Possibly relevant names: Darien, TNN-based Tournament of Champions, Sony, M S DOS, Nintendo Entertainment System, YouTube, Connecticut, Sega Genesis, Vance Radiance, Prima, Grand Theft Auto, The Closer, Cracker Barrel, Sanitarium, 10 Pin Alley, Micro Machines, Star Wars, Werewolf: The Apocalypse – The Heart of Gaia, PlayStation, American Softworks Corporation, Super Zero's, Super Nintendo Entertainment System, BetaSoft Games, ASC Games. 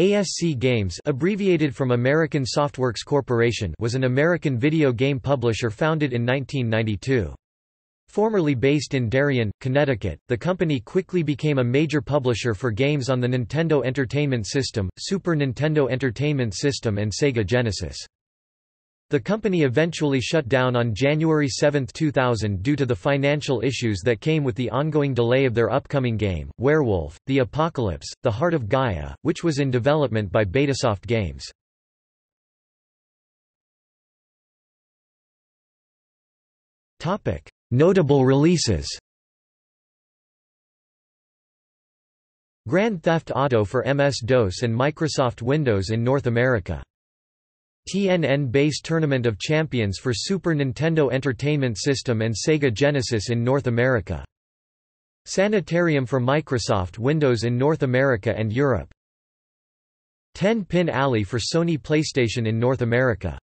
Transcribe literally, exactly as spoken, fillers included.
A S C Games, abbreviated from American Softworks Corporation, was an American video game publisher founded in nineteen ninety-two. Formerly based in Darien, Connecticut, the company quickly became a major publisher for games on the Nintendo Entertainment System, Super Nintendo Entertainment System and Sega Genesis. The company eventually shut down on January seventh two thousand due to the financial issues that came with the ongoing delay of their upcoming game, Werewolf: The Apocalypse, The Heart of Gaia, which was in development by BetaSoft Games. Notable releases: Grand Theft Auto for M S DOS and Microsoft Windows in North America. T N N-based Tournament of Champions for Super Nintendo Entertainment System and Sega Genesis in North America. Sanitarium for Microsoft Windows in North America and Europe. ten Pin Alley for Sony PlayStation in North America.